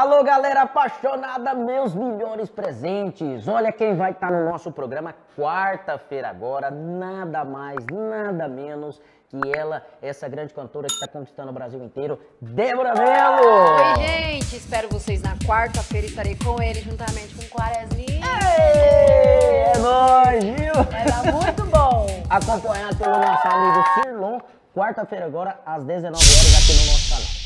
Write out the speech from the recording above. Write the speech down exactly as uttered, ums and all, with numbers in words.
Alô, galera apaixonada, meus melhores presentes. Olha quem vai estar no nosso programa quarta-feira agora, nada mais, nada menos que ela, essa grande cantora que está conquistando o Brasil inteiro, Débora Melo. Oi, gente, espero vocês na quarta-feira, estarei com ele juntamente com o Quaresminha. É nóis, viu? Vai dar muito bom. Acompanhado pelo nosso amigo Sirlon, quarta-feira agora às dezenove horas aqui no nosso canal.